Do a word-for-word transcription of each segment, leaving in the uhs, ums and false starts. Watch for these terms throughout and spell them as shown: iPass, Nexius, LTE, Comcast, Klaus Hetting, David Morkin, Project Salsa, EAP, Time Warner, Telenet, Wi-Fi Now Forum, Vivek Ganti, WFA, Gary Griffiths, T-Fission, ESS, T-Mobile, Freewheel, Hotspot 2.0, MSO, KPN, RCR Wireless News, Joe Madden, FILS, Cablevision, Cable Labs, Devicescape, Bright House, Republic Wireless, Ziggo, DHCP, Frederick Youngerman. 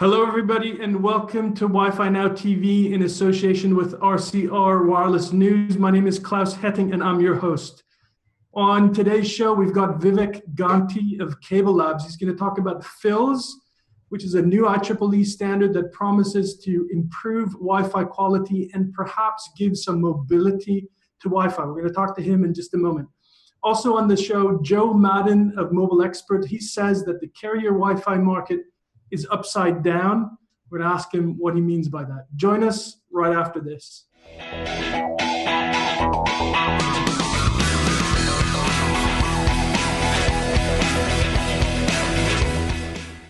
Hello, everybody, and welcome to Wi-Fi Now T V in association with R C R Wireless News. My name is Klaus Hetting, and I'm your host. On today's show, we've got Vivek Ganti of Cable Labs. He's going to talk about F I L S, which is a new I triple E standard that promises to improve Wi-Fi quality and perhaps give some mobility to Wi-Fi. We're going to talk to him in just a moment. Also on the show, Joe Madden of Mobile Experts. He says that the carrier Wi-Fi market is upside down. We're gonna ask him what he means by that. Join us right after this.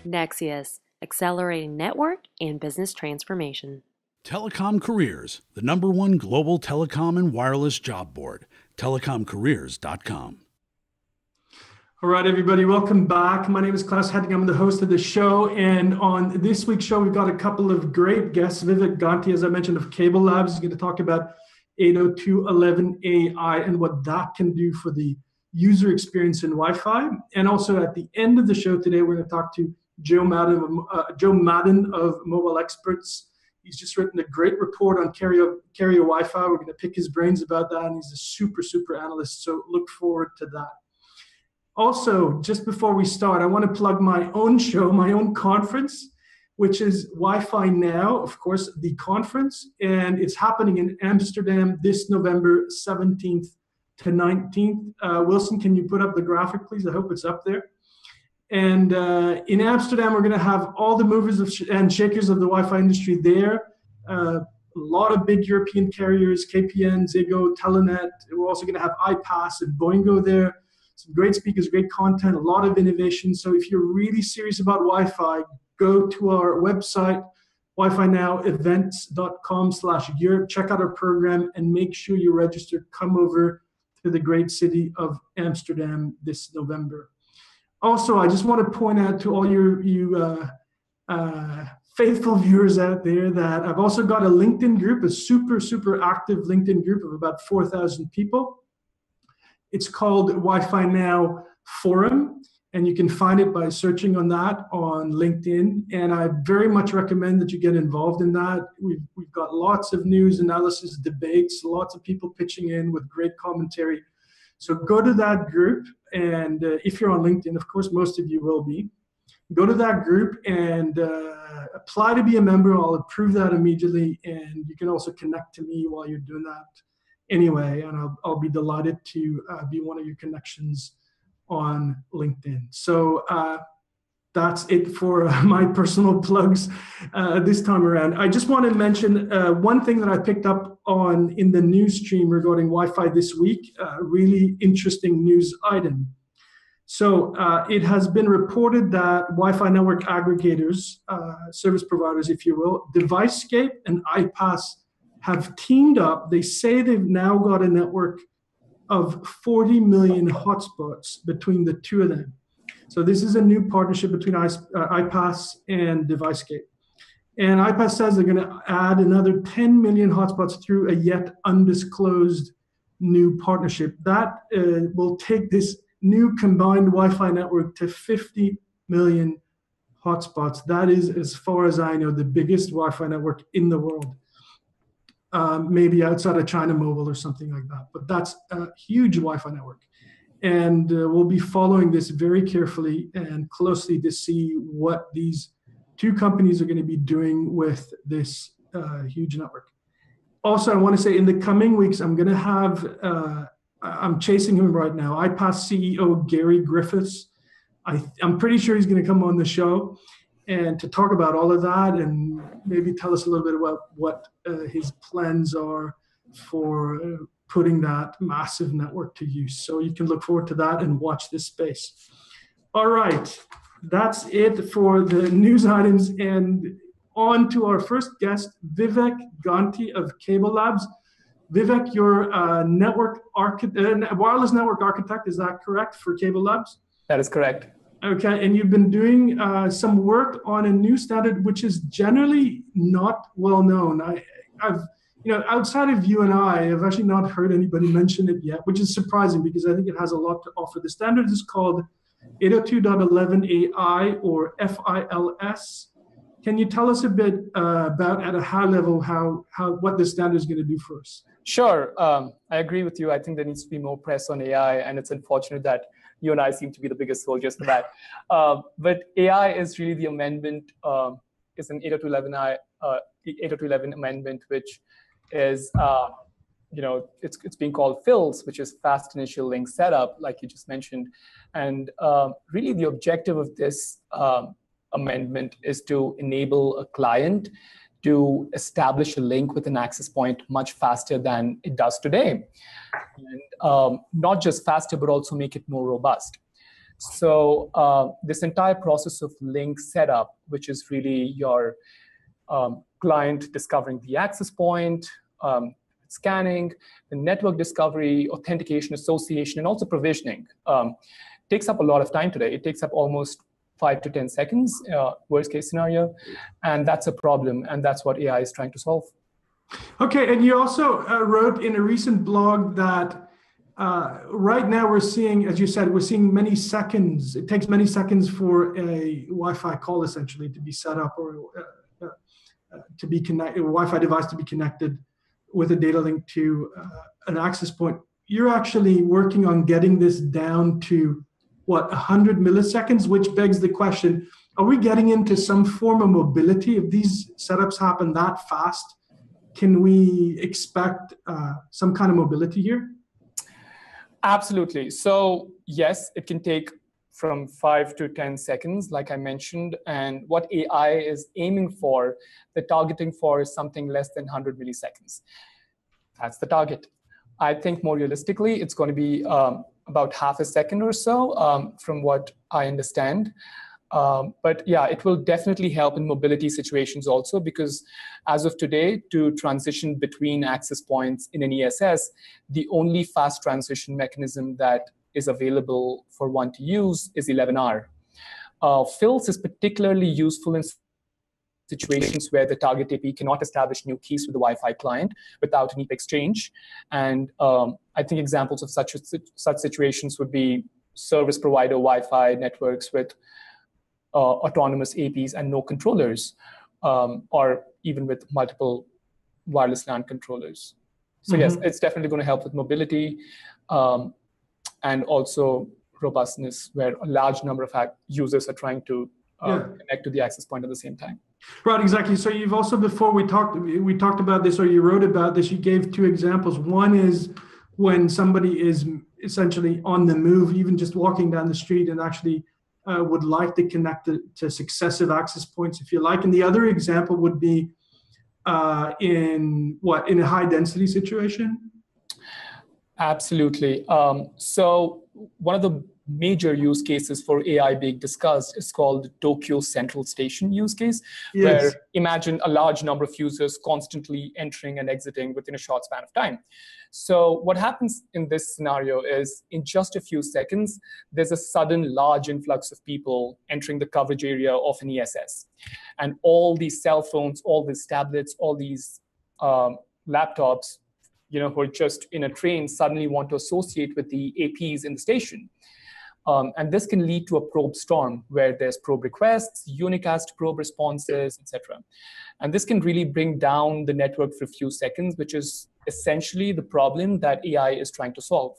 Nexius, accelerating network and business transformation. Telecom Careers, the number one global telecom and wireless job board, telecom careers dot com. All right, everybody, welcome back. My name is Klaus Hetting. I'm the host of the show. And on this week's show, we've got a couple of great guests. Vivek Ganti, as I mentioned, of Cable Labs, is going to talk about eight oh two dot eleven A I and what that can do for the user experience in Wi-Fi. And also at the end of the show today, we're going to talk to Joe Madden, uh, Joe Madden of Mobile Experts. He's just written a great report on carrier, carrier Wi-Fi. We're going to pick his brains about that. And he's a super, super analyst. So look forward to that. Also, just before we start, I want to plug my own show, my own conference, which is Wi-Fi Now, of course, the conference. And it's happening in Amsterdam this November seventeenth to nineteenth. Uh, Wilson, can you put up the graphic, please? I hope it's up there. And uh, in Amsterdam, we're going to have all the movers of sh and shakers of the Wi-Fi industry there. Uh, a lot of big European carriers, K P N, Ziggo, Telenet. We're also going to have iPass and Boingo there. Some great speakers, great content, a lot of innovation. So if you're really serious about Wi-Fi, go to our website, wifinowevents dot com slash year, check out our program, and make sure you register. Come over to the great city of Amsterdam this November. Also, I just want to point out to all your you uh, uh, faithful viewers out there that I've also got a LinkedIn group, a super, super active LinkedIn group of about four thousand people. It's called Wi-Fi Now Forum, and you can find it by searching on that on LinkedIn. And I very much recommend that you get involved in that. We've, we've got lots of news, analysis, debates, lots of people pitching in with great commentary. So go to that group, and uh, if you're on LinkedIn, of course, most of you will be. Go to that group and uh, apply to be a member. I'll approve that immediately, and you can also connect to me while you're doing that. Anyway, and I'll, I'll be delighted to uh, be one of your connections on LinkedIn. So uh, that's it for my personal plugs uh, this time around. I just want to mention uh, one thing that I picked up on in the news stream regarding Wi-Fi this week, a uh, really interesting news item. So uh, it has been reported that Wi-Fi network aggregators, uh, service providers, if you will, Devicescape and iPass have teamed up. They say they've now got a network of forty million hotspots between the two of them. So this is a new partnership between iPass and Devicescape. And iPass says they're gonna add another ten million hotspots through a yet undisclosed new partnership. That uh, will take this new combined Wi-Fi network to fifty million hotspots. That is, as far as I know, the biggest Wi-Fi network in the world. Um, maybe outside of China Mobile or something like that. But that's a huge Wi-Fi network. And uh, we'll be following this very carefully and closely to see what these two companies are going to be doing with this uh, huge network. Also, I want to say in the coming weeks, I'm going to have, uh, I'm chasing him right now, iPass C E O Gary Griffiths. I, I'm pretty sure he's going to come on the show and to talk about all of that and maybe tell us a little bit about what uh, his plans are for uh, putting that massive network to use. So you can look forward to that and watch this space. All right, that's it for the news items. And on to our first guest, Vivek Ganti of Cable Labs. Vivek, you're a network architect, uh, wireless network architect, is that correct, for Cable Labs? That is correct. Okay, and you've been doing uh, some work on a new standard, which is generally not well known. I, I've, you know, outside of you and I, I've actually not heard anybody mention it yet, which is surprising because I think it has a lot to offer. The standard is called eight oh two dot eleven A I, or F I L S, Can you tell us a bit uh, about, at a high level, how, how what the standard is going to do for us? Sure. Um, I agree with you. I think there needs to be more press on A I, and it's unfortunate that you and I seem to be the biggest soldiers for that. Uh, but A I is really the amendment, uh, is an eight oh two eleven i, uh, eight oh two eleven amendment, which is, uh, you know, it's, it's being called FILS, which is Fast Initial Link Setup, like you just mentioned. And uh, really the objective of this uh, amendment is to enable a client to establish a link with an access point much faster than it does today. And um, not just faster, but also make it more robust. So uh, this entire process of link setup, which is really your um, client discovering the access point, um, scanning, the network discovery, authentication, association, and also provisioning, um, takes up a lot of time today. It takes up almost five to ten seconds, uh, worst case scenario. And that's a problem. And that's what A I is trying to solve. Okay, and you also uh, wrote in a recent blog that uh, right now we're seeing, as you said, we're seeing many seconds. It takes many seconds for a Wi-Fi call essentially to be set up or uh, uh, to be connected, a Wi-Fi device to be connected with a data link to uh, an access point. You're actually working on getting this down to what, one hundred milliseconds, which begs the question, are we getting into some form of mobility? If these setups happen that fast, can we expect uh, some kind of mobility here? Absolutely. So yes, it can take from five to ten seconds, like I mentioned. And what A I is aiming for, the targeting for is something less than one hundred milliseconds. That's the target. I think more realistically, it's going to be um, about half a second or so, um, from what I understand. Um, but yeah, it will definitely help in mobility situations also, because as of today, to transition between access points in an E S S, the only fast transition mechanism that is available for one to use is eleven R. Uh, FILS is particularly useful in situations where the target A P I cannot establish new keys with the Wi-Fi client without an E P exchange. And um, I think examples of such, such situations would be service provider Wi-Fi networks with uh, autonomous A P Is and no controllers, um, or even with multiple wireless LAN controllers. So mm-hmm. yes, it's definitely going to help with mobility um, and also robustness, where a large number of users are trying to uh, yeah. connect to the access point at the same time. Right, exactly. So you've also, before we talked, we talked about this, or you wrote about this, you gave two examples. One is when somebody is essentially on the move, even just walking down the street, and actually uh, would like to connect to, to successive access points, if you like. And the other example would be uh, in what, in a high density situation? Absolutely. Um, so one of the major use cases for A I being discussed is called the Tokyo Central Station use case, yes. where imagine a large number of users constantly entering and exiting within a short span of time. So what happens in this scenario is in just a few seconds, there's a sudden large influx of people entering the coverage area of an E S S. And all these cell phones, all these tablets, all these um, laptops, you know, who are just in a train suddenly want to associate with the A Ps in the station. Um, and this can lead to a probe storm where there's probe requests, unicast probe responses, et cetera. And this can really bring down the network for a few seconds, which is essentially the problem that A I is trying to solve.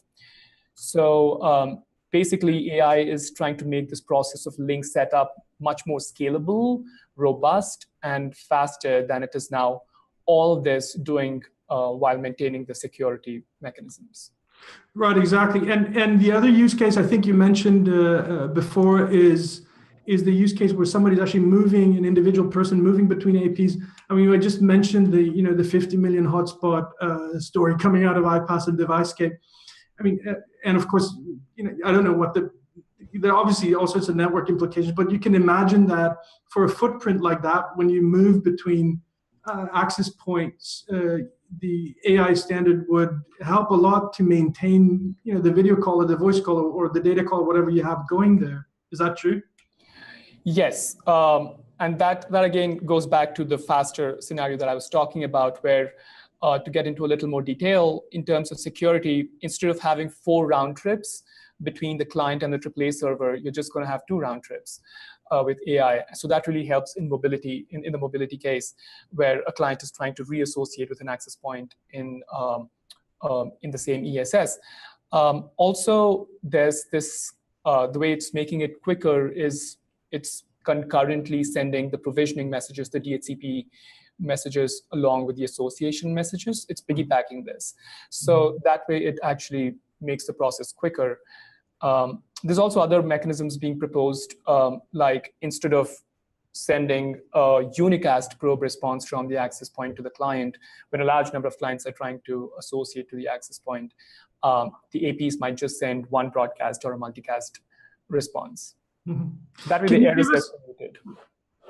So um, basically, A I is trying to make this process of link setup much more scalable, robust, and faster than it is now. All of this doing uh, while maintaining the security mechanisms. Right, exactly. And and the other use case I think you mentioned uh, uh, before is is the use case where somebody's actually moving, an individual person moving between A Ps. I mean, I just mentioned the you know the fifty million hotspot uh, story coming out of iPass and Devicescape. I mean, uh, and of course, you know, I don't know what the there are obviously all sorts of network implications, but you can imagine that for a footprint like that, when you move between uh, access points. Uh, The A I standard would help a lot to maintain, you know, the video call or the voice call or the data call, whatever you have going there. Is that true? Yes, um, and that that again goes back to the faster scenario that I was talking about, where uh, to get into a little more detail in terms of security, instead of having four round trips between the client and the triple A server, you're just going to have two round trips. uh, with A I. So that really helps in mobility, in, in the mobility case, where a client is trying to reassociate with an access point in, um, um, in the same E S S. Um, also, there's this, uh, the way it's making it quicker is it's concurrently sending the provisioning messages, the D H C P messages, along with the association messages. It's piggybacking this. So mm-hmm. that way it actually makes the process quicker. Um, there's also other mechanisms being proposed, um, like instead of sending a unicast probe response from the access point to the client, when a large number of clients are trying to associate to the access point, um, the A Ps might just send one broadcast or a multicast response. Mm-hmm. That would be the areas us, that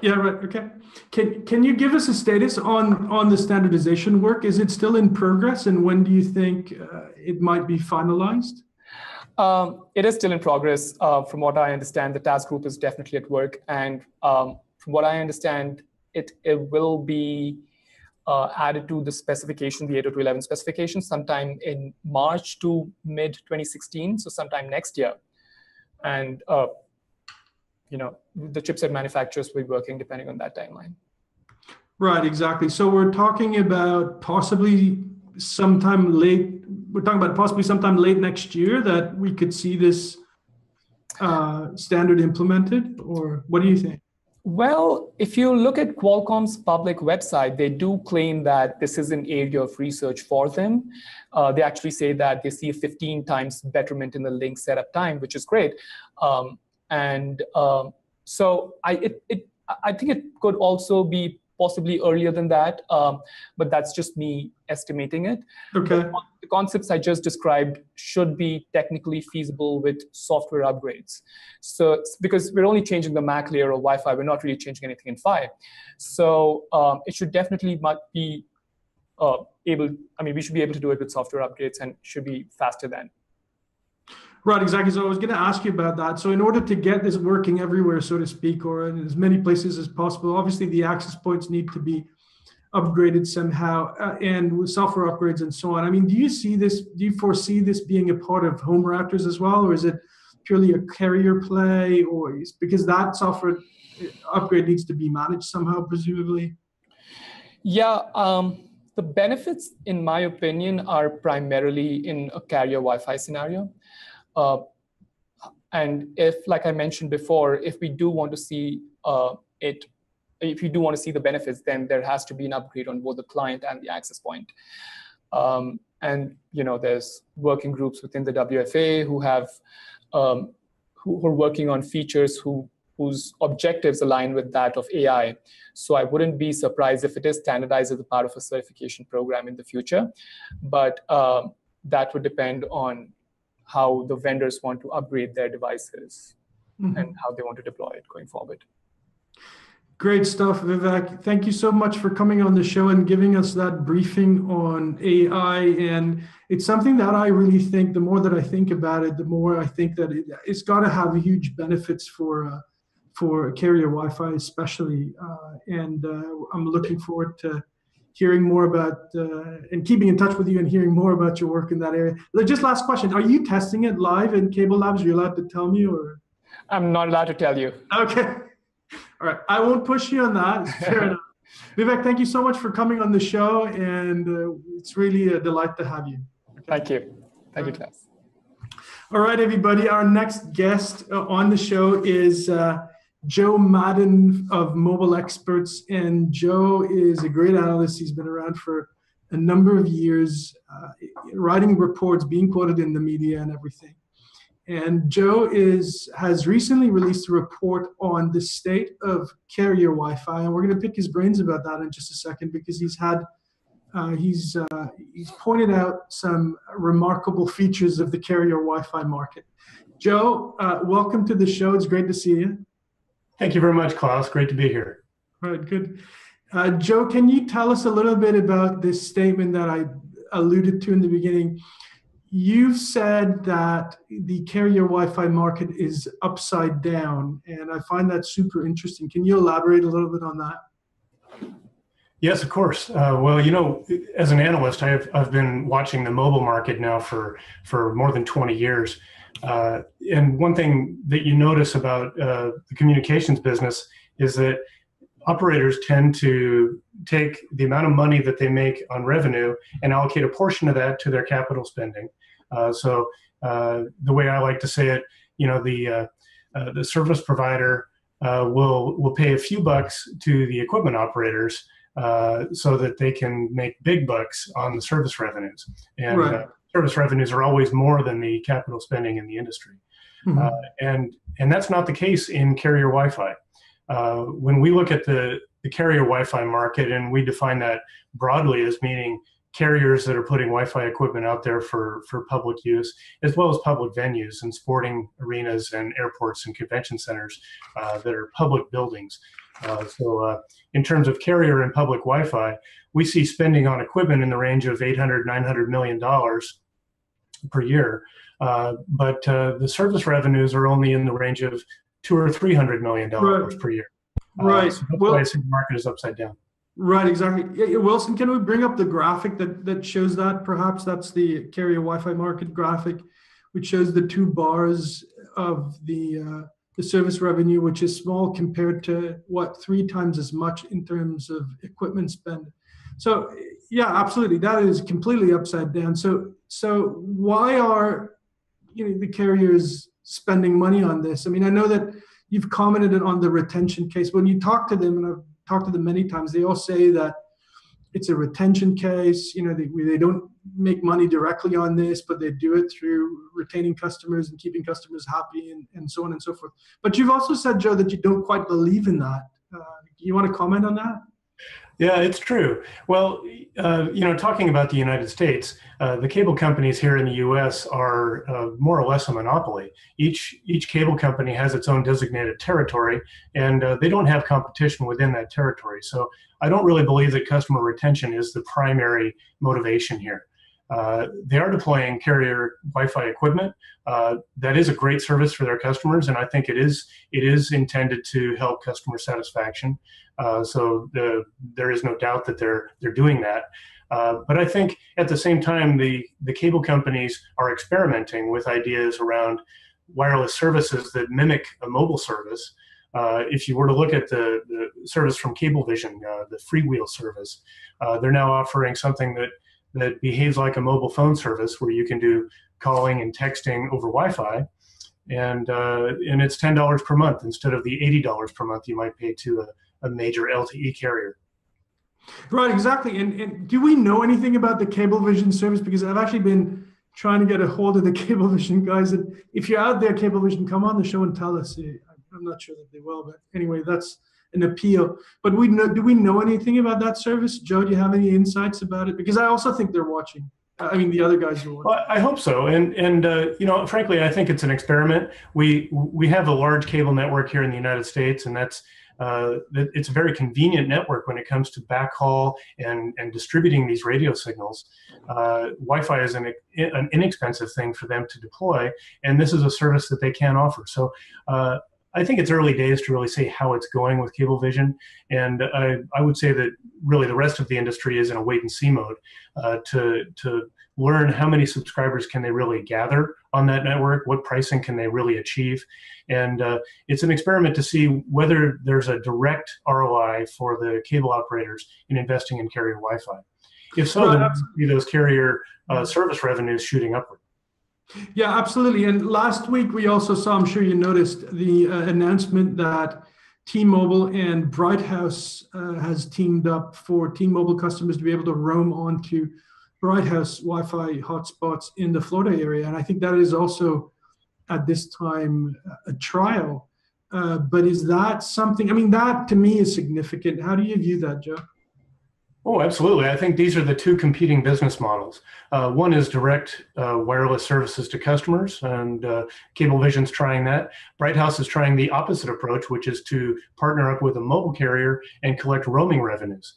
yeah, right. Okay. Can can you give us a status on on the standardization work? Is it still in progress, and when do you think uh, it might be finalized? Um, it is still in progress. Uh, from what I understand, the task group is definitely at work, and um, from what I understand, it it will be uh, added to the specification, the eight oh two dot eleven specification, sometime in March to mid twenty sixteen, so sometime next year, and. Uh, you know, the chipset manufacturers will be working depending on that timeline. Right, exactly. So we're talking about possibly sometime late, we're talking about possibly sometime late next year that we could see this uh, standard implemented, or what do you think? Well, if you look at Qualcomm's public website, they do claim that this is an area of research for them. Uh, they actually say that they see fifteen times betterment in the link setup time, which is great. Um, And um, so I, it, it, I think it could also be possibly earlier than that, um, but that's just me estimating it. Okay. The concepts I just described should be technically feasible with software upgrades. So it's because we're only changing the M A C layer or Wi-Fi, we're not really changing anything in Fi. So um, it should definitely be uh, able, I mean, we should be able to do it with software upgrades and should be faster than. Right, exactly. So I was going to ask you about that. So in order to get this working everywhere, so to speak, or in as many places as possible, obviously the access points need to be upgraded somehow, uh, and with software upgrades and so on. I mean, do you see this, do you foresee this being a part of home routers as well, or is it purely a carrier play, or is, because that software upgrade needs to be managed somehow, presumably? Yeah. Um, the benefits, in my opinion, are primarily in a carrier Wi-Fi scenario. Uh, and if, like I mentioned before, if we do want to see uh, it, if you do want to see the benefits, then there has to be an upgrade on both the client and the access point. Um, and, you know, there's working groups within the W F A who have, um, who, who are working on features who, whose objectives align with that of A I. So I wouldn't be surprised if it is standardized as a part of a certification program in the future, but uh, that would depend on how the vendors want to upgrade their devices mm-hmm. and how they want to deploy it going forward. Great stuff, Vivek. Thank you so much for coming on the show and giving us that briefing on A I. And it's something that I really think, the more that I think about it, the more I think that it, it's got to have huge benefits for uh, for carrier Wi-Fi especially. Uh, and uh, I'm looking forward to hearing more about uh, and keeping in touch with you and hearing more about your work in that area. Just last question, are you testing it live in Cable Labs? Are you allowed to tell me, or? I'm not allowed to tell you. Okay, all right. I won't push you on that, fair enough. Vivek, thank you so much for coming on the show, and uh, it's really a delight to have you. Okay. Thank you, thank you, Klaus. All right, everybody, our next guest uh, on the show is uh, Joe Madden of Mobile Experts, and Joe is a great analyst. He's been around for a number of years, uh, writing reports, being quoted in the media and everything. And Joe is, has recently released a report on the state of carrier Wi-Fi, and we're going to pick his brains about that in just a second, because he's had, uh, he's, uh, he's pointed out some remarkable features of the carrier Wi-Fi market. Joe, uh, welcome to the show. It's great to see you. Thank you very much, Klaus. Great to be here. All right, good. Uh, Joe, can you tell us a little bit about this statement that I alluded to in the beginning? You've said that the carrier Wi-Fi market is upside down, and I find that super interesting. Can you elaborate a little bit on that? Yes, of course. Uh, well, you know, as an analyst, I've, I've been watching the mobile market now for, for more than twenty years. Uh, and one thing that you notice about uh, the communications business is that operators tend to take the amount of money that they make on revenue and allocate a portion of that to their capital spending. Uh, so uh, the way I like to say it, you know, the uh, uh, the service provider uh, will will pay a few bucks to the equipment operators uh, so that they can make big bucks on the service revenues. And right. uh, service revenues are always more than the capital spending in the industry. Mm-hmm. uh, and and that's not the case in carrier Wi-Fi. Uh, when we look at the, the carrier Wi-Fi market, and we define that broadly as meaning carriers that are putting Wi-Fi equipment out there for, for public use, as well as public venues and sporting arenas and airports and convention centers uh, that are public buildings. Uh, so uh, in terms of carrier and public Wi-Fi, we see spending on equipment in the range of eight hundred, nine hundred million dollars per year. Uh, but uh, the service revenues are only in the range of two or three hundred million dollars right. per year. Right. Uh, so that's well, why I think the market is upside down. Right, exactly. Yeah, Wilson, can we bring up the graphic that, that shows that? Perhaps that's the carrier Wi-Fi market graphic, which shows the two bars of the, uh, the service revenue, which is small compared to what, three times as much in terms of equipment spend. So yeah, absolutely. That is completely upside down. So, so why are you know, the carriers spending money on this? I mean, I know that you've commented on the retention case. When you talk to them, and I've talked to them many times, they all say that it's a retention case. You know, they, they don't make money directly on this, but they do it through retaining customers and keeping customers happy and, and so on and so forth. But you've also said, Joe, that you don't quite believe in that. Uh, you want to comment on that? Yeah, it's true. Well, uh, you know, talking about the United States, uh, the cable companies here in the U S are uh, more or less a monopoly. Each each cable company has its own designated territory, and uh, they don't have competition within that territory. So I don't really believe that customer retention is the primary motivation here. Uh, they are deploying carrier Wi-Fi equipment. Uh, that is a great service for their customers, and I think it is it is intended to help customer satisfaction. Uh, so the, there is no doubt that they're they're doing that. Uh, but I think at the same time, the the cable companies are experimenting with ideas around wireless services that mimic a mobile service. Uh, if you were to look at the, the service from Cablevision, uh, the Freewheel service, uh, they're now offering something that. that behaves like a mobile phone service where you can do calling and texting over Wi-Fi, and uh, and it's ten dollars per month instead of the eighty dollars per month you might pay to a, a major L T E carrier. Right, exactly. And, and do we know anything about the Cablevision service? Because I've actually been trying to get a hold of the Cablevision guys. And if you're out there, Cablevision, come on the show and tell us. I'm not sure that they will, but anyway, that's an appeal. But we know, do we know anything about that service? Joe, do you have any insights about it? Because I also think they're watching. I mean, the other guys are watching. Well, I hope so. And, and uh, you know, frankly, I think it's an experiment. We, we have a large cable network here in the United States, and that's uh, it's a very convenient network when it comes to backhaul and, and distributing these radio signals. Uh, Wi-Fi is an, an inexpensive thing for them to deploy, and this is a service that they can offer. So, uh, I think it's early days to really say how it's going with Cablevision, and I, I would say that really the rest of the industry is in a wait-and-see mode uh, to, to learn how many subscribers can they really gather on that network, what pricing can they really achieve, and uh, it's an experiment to see whether there's a direct R O I for the cable operators in investing in carrier Wi-Fi. If so, well, then absolutely. Those carrier uh, service revenues shooting upward. Yeah, absolutely. And last week we also saw, I'm sure you noticed, the uh, announcement that T-Mobile and Bright House uh, has teamed up for T-Mobile customers to be able to roam onto Bright House Wi-Fi hotspots in the Florida area. And I think that is also, at this time, a trial. Uh, but is that something, I mean, that to me is significant. How do you view that, Joe? Oh, absolutely. I think these are the two competing business models. Uh, one is direct uh, wireless services to customers, and uh, Cablevision's trying that. Bright House is trying the opposite approach, which is to partner up with a mobile carrier and collect roaming revenues.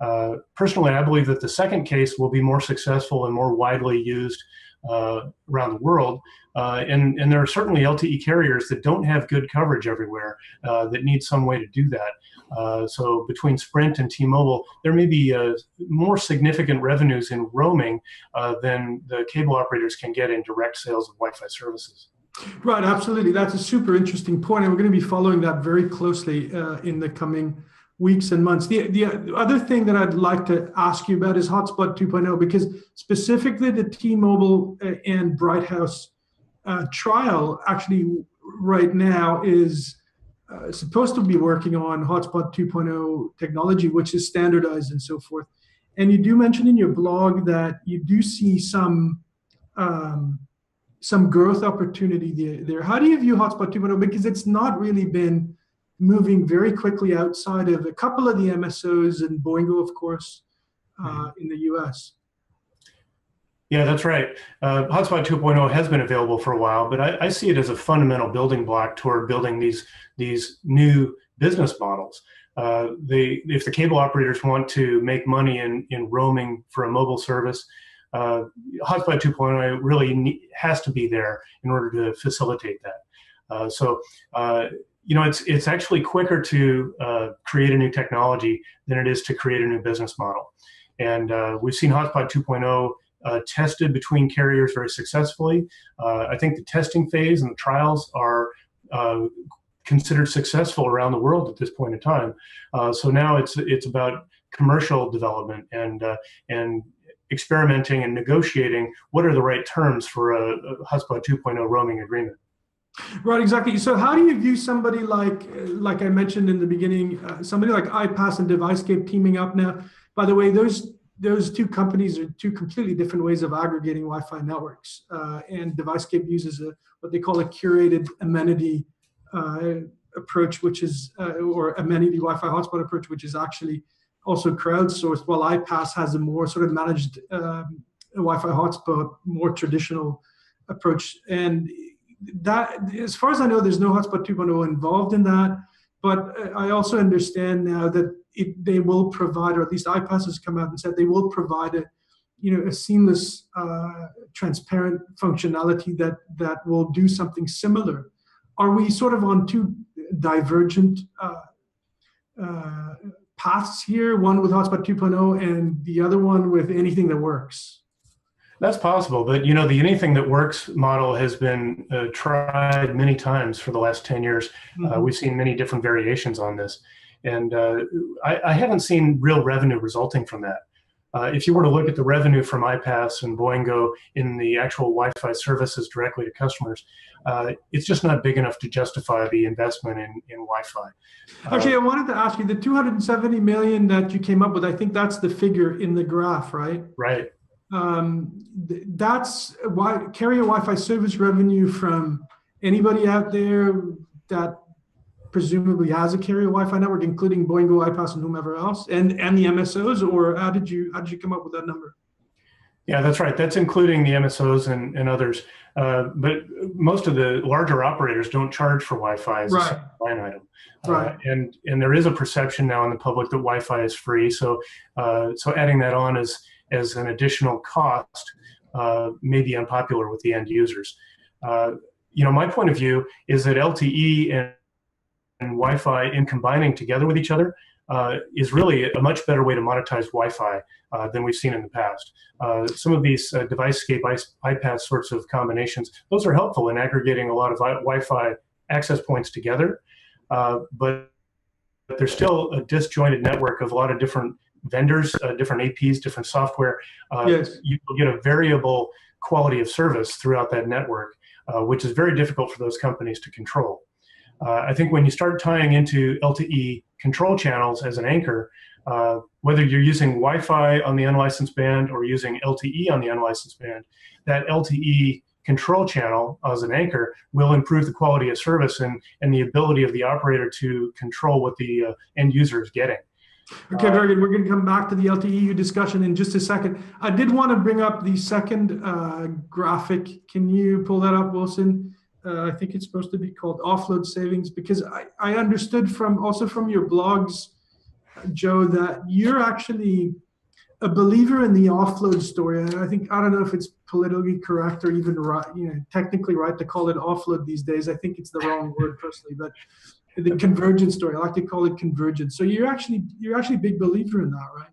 Uh, personally, I believe that the second case will be more successful and more widely used uh, around the world. Uh, and, and there are certainly L T E carriers that don't have good coverage everywhere uh, that need some way to do that. Uh, so between Sprint and T-Mobile, there may be uh, more significant revenues in roaming uh, than the cable operators can get in direct sales of Wi-Fi services. Right, absolutely. That's a super interesting point, and we're going to be following that very closely uh, in the coming weeks and months. The, the other thing that I'd like to ask you about is Hotspot two point oh, because specifically the T-Mobile and Bright House uh, trial actually right now is uh, supposed to be working on Hotspot two point oh technology, which is standardized and so forth. And you do mention in your blog that you do see some um, some growth opportunity there. How do you view Hotspot two point oh? Because it's not really been moving very quickly outside of a couple of the M S Os and Boingo, of course, uh, in the U S. Yeah, that's right. Uh, Hotspot two point oh has been available for a while, but I, I see it as a fundamental building block toward building these, these new business models. Uh, they, if the cable operators want to make money in, in roaming for a mobile service, uh, Hotspot two point oh really has to be there in order to facilitate that. Uh, so, uh, you know, it's, it's actually quicker to uh, create a new technology than it is to create a new business model. And uh, we've seen Hotspot two point oh uh, tested between carriers very successfully. Uh, I think the testing phase and the trials are uh, considered successful around the world at this point in time. Uh, so now it's, it's about commercial development and, uh, and experimenting and negotiating what are the right terms for a, a Hotspot two point oh roaming agreement. Right, exactly. So how do you view somebody like, like I mentioned in the beginning, uh, somebody like iPass and Devicescape teaming up now? By the way, those, those two companies are two completely different ways of aggregating Wi-Fi networks. Uh, and Devicescape uses a, what they call a curated amenity uh, approach, which is, uh, or amenity Wi-Fi hotspot approach, which is actually also crowdsourced, while iPass has a more sort of managed um, Wi-Fi hotspot, more traditional approach. And that, as far as I know, there's no Hotspot two point oh involved in that, but I also understand now that it, they will provide, or at least iPass has come out and said they will provide a, you know, a seamless, uh, transparent functionality that that will do something similar. Are we sort of on two divergent uh, uh, paths here? One with Hotspot two point oh, and the other one with anything that works. That's possible, but you know, the anything that works model has been uh, tried many times for the last ten years. Mm-hmm. Uh, we've seen many different variations on this, and uh, I, I haven't seen real revenue resulting from that. Uh, if you were to look at the revenue from iPass and Boingo in the actual Wi-Fi services directly to customers, uh, it's just not big enough to justify the investment in, in Wi-Fi. Uh, Actually, I wanted to ask you, the two hundred seventy million dollars that you came up with, I think that's the figure in the graph, right? Right. Um, that's why carrier Wi-Fi service revenue from anybody out there that presumably has a carrier Wi-Fi network, including Boingo, iPass, and whomever else, and and the M S Os. Or how did you how did you come up with that number? Yeah, that's right. That's including the M S Os and, and others. Uh, but most of the larger operators don't charge for Wi-Fi as right. a line item. Right. Uh, and and there is a perception now in the public that Wi-Fi is free. So uh, so adding that on is as an additional cost uh, may be unpopular with the end users. Uh, you know, my point of view is that L T E and, and Wi-Fi in combining together with each other uh, is really a much better way to monetize Wi-Fi uh, than we've seen in the past. Uh, some of these uh, Devicescape, iPass sorts of combinations, those are helpful in aggregating a lot of Wi-Fi access points together, uh, but there's still a disjointed network of a lot of different vendors, uh, different A Ps, different software. Uh, yes. You will get a variable quality of service throughout that network, uh, which is very difficult for those companies to control. Uh, I think when you start tying into L T E control channels as an anchor, uh, whether you're using Wi-Fi on the unlicensed band or using L T E on the unlicensed band, that L T E control channel as an anchor will improve the quality of service and, and the ability of the operator to control what the uh, end user is getting. Okay, very good. We're going to come back to the L T E U discussion in just a second. I did want to bring up the second uh, graphic. Can you pull that up, Wilson? Uh, I think it's supposed to be called offload savings, because I, I understood from also from your blogs, Joe, that you're actually a believer in the offload story. And I think, I don't know if it's politically correct or even right, you know, technically right to call it offload these days. I think it's the wrong word personally, but the convergence story. I like to call it convergence. So you're actually you're actually a big believer in that, right?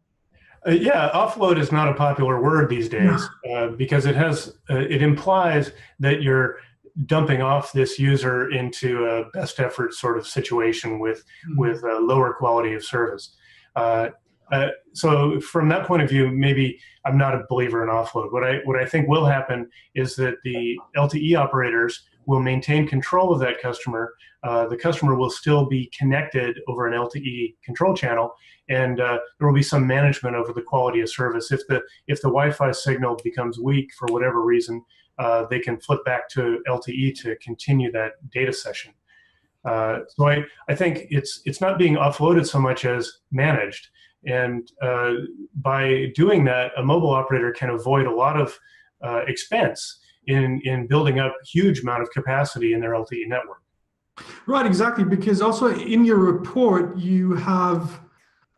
Uh, yeah, offload is not a popular word these days no. uh, because it has uh, it implies that you're dumping off this user into a best effort sort of situation with, mm-hmm. with a lower quality of service. Uh, uh, so from that point of view, maybe I'm not a believer in offload. What I, what I think will happen is that the L T E operators will maintain control of that customer. Uh, the customer will still be connected over an L T E control channel, and uh, there will be some management over the quality of service. If the if the Wi-Fi signal becomes weak for whatever reason, uh, they can flip back to L T E to continue that data session. Uh, so I, I think it's it's not being offloaded so much as managed, and uh, by doing that, a mobile operator can avoid a lot of uh, expense in, in building up a huge amount of capacity in their L T E network. Right, exactly, because also in your report, you have,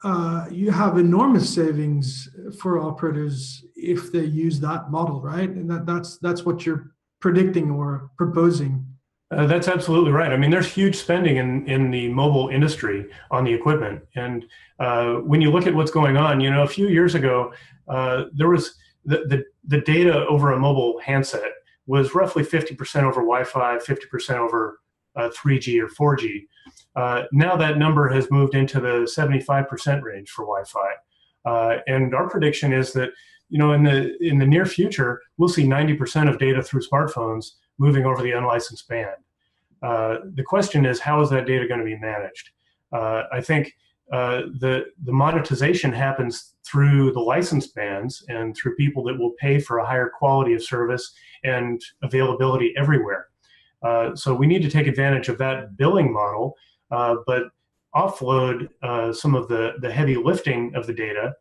uh, you have enormous savings for operators if they use that model, right? And that, that's, that's what you're predicting or proposing. Uh, that's absolutely right. I mean, there's huge spending in, in the mobile industry on the equipment. And uh, when you look at what's going on, you know, a few years ago, uh, there was the, the, the data over a mobile handset was roughly fifty percent over Wi-Fi, fifty percent over uh, three G or four G. Uh, now that number has moved into the seventy-five percent range for Wi-Fi. Uh, and our prediction is that, you know, in the, in the near future, we'll see ninety percent of data through smartphones moving over the unlicensed band. Uh, the question is, how is that data going to be managed? Uh, I think uh, the, the monetization happens through the license bands and through people that will pay for a higher quality of service and availability everywhere. Uh, so we need to take advantage of that billing model, uh, but offload uh, some of the, the heavy lifting of the data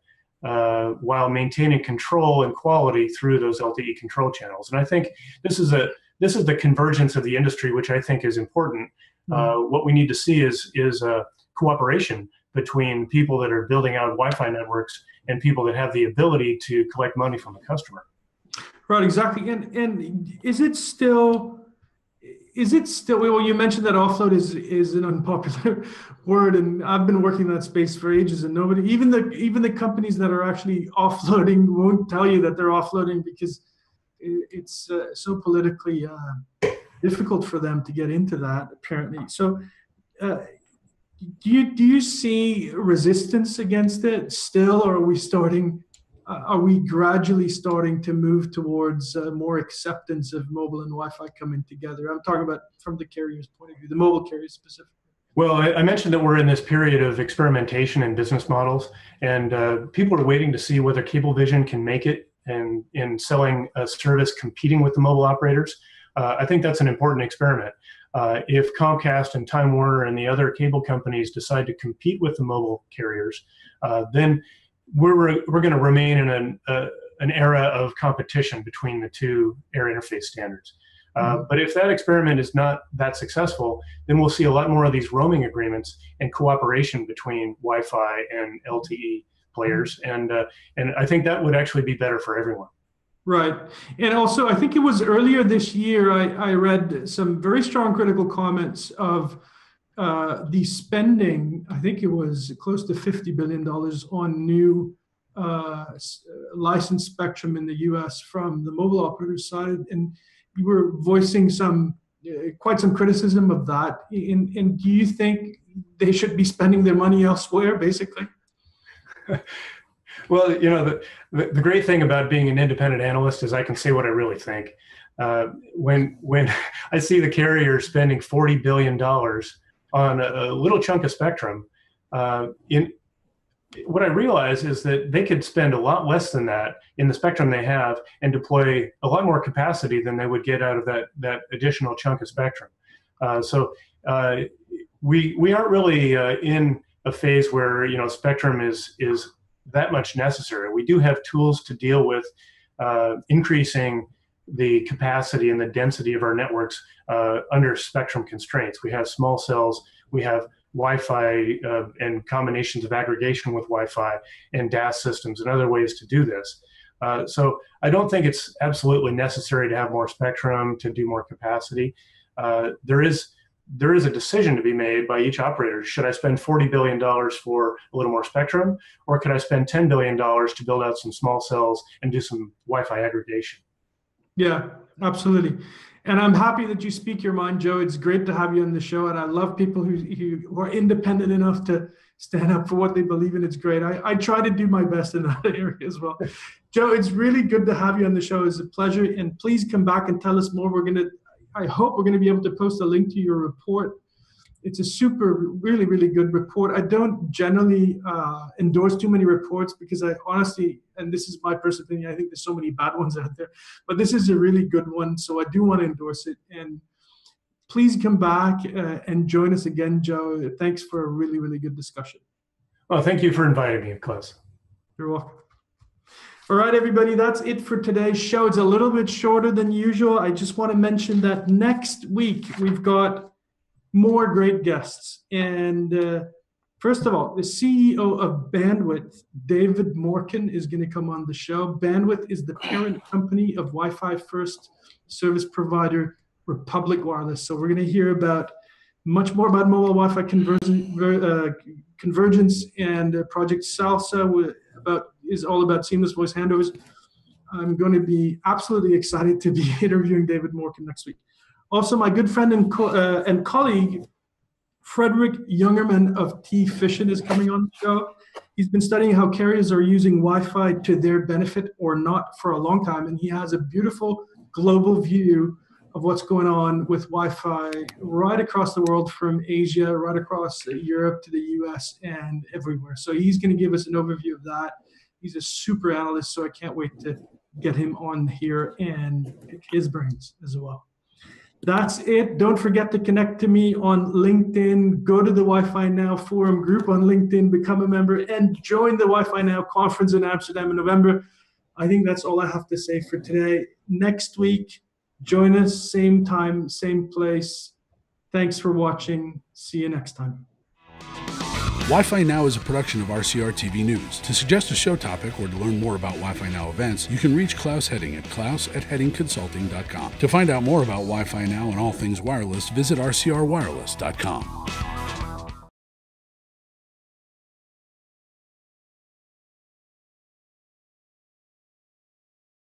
uh, while maintaining control and quality through those L T E control channels. And I think this is a This is the convergence of the industry, which I think is important. Uh, what we need to see is, is uh, cooperation between people that are building out Wi-Fi networks and people that have the ability to collect money from the customer. Right, exactly. And, and is it still, is it still, well, you mentioned that offload is, is an unpopular word, and I've been working in that space for ages, and nobody, even the, even the companies that are actually offloading won't tell you that they're offloading, because it's uh, so politically uh, difficult for them to get into that, apparently. So uh, do you do you see resistance against it still, or are we starting uh, are we gradually starting to move towards uh, more acceptance of mobile and Wi-Fi coming together? I'm talking about from the carrier's point of view, the mobile carriers specifically. Well, I, I mentioned that we're in this period of experimentation and business models, and uh, people are waiting to see whether Cablevision can make it and in selling a service competing with the mobile operators. Uh, I think that's an important experiment. Uh, if Comcast and Time Warner and the other cable companies decide to compete with the mobile carriers, uh, then we're, re we're gonna remain in an, uh, an era of competition between the two air interface standards. Uh, mm-hmm. But if that experiment is not that successful, then we'll see a lot more of these roaming agreements and cooperation between Wi-Fi and L T E players, and uh, and I think that would actually be better for everyone. Right, and also I think it was earlier this year I, I read some very strong critical comments of uh, the spending. I think it was close to fifty billion dollars on new uh, licensed spectrum in the U S from the mobile operator side, and you were voicing some uh, quite some criticism of that. And, and do you think they should be spending their money elsewhere, basically? Well, you know, the, the, the great thing about being an independent analyst is I can say what I really think. Uh, when, when I see the carrier spending forty billion dollars on a, a little chunk of spectrum, uh, in, what I realize is that they could spend a lot less than that in the spectrum they have and deploy a lot more capacity than they would get out of that, that additional chunk of spectrum. Uh, so uh, we, we aren't really uh, in a phase where, you know, spectrum is is that much necessary. We do have tools to deal with uh, increasing the capacity and the density of our networks uh, under spectrum constraints. We have small cells, we have Wi-Fi uh, and combinations of aggregation with Wi-Fi and D A S systems and other ways to do this. Uh, so I don't think it's absolutely necessary to have more spectrum to do more capacity. Uh, there is. There is a decision to be made by each operator. Should I spend forty billion dollars for a little more spectrum, or could I spend ten billion dollars to build out some small cells and do some Wi-Fi aggregation? Yeah, absolutely. And I'm happy that you speak your mind, Joe. It's great to have you on the show. And I love people who, who are independent enough to stand up for what they believe in. It's great. I, I try to do my best in that area as well. Joe, it's really good to have you on the show. It's a pleasure. And please come back and tell us more. We're going to, I hope we're going to be able to post a link to your report. It's a super, really, really good report. I don't generally uh, endorse too many reports because I honestly, and this is my personal opinion, I think there's so many bad ones out there, but this is a really good one. So I do want to endorse it. And please come back uh, and join us again, Joe. Thanks for a really, really good discussion. Well, thank you for inviting me, Klaus. You're welcome. All right, everybody, that's it for today's show. It's a little bit shorter than usual. I just want to mention that next week we've got more great guests. And uh, first of all, the C E O of Bandwidth, David Morkin, is going to come on the show. Bandwidth is the parent company of Wi-Fi first service provider Republic Wireless. So we're going to hear about much more about mobile Wi-Fi conver uh, convergence and uh, Project Salsa about, is all about seamless voice handovers. I'm going to be absolutely excited to be interviewing David Morkin next week. Also, my good friend and, co uh, and colleague, Frederick Youngerman of T-Fission is coming on the show. He's been studying how carriers are using Wi-Fi to their benefit or not for a long time, and he has a beautiful global view of what's going on with Wi-Fi right across the world, from Asia, right across Europe to the U S and everywhere. So he's going to give us an overview of that. He's a super analyst, so I can't wait to get him on here and pick his brains as well. That's it. Don't forget to connect to me on LinkedIn. Go to the Wi-Fi Now Forum group on LinkedIn, become a member, and join the Wi-Fi Now conference in Amsterdam in November. I think that's all I have to say for today. Next week, join us, same time, same place. Thanks for watching. See you next time. Wi-Fi Now is a production of R C R T V News. To suggest a show topic or to learn more about Wi-Fi Now events, you can reach Klaus Hetting at klaus at hetting consulting dot com. To find out more about Wi-Fi Now and all things wireless, visit r c r wireless dot com.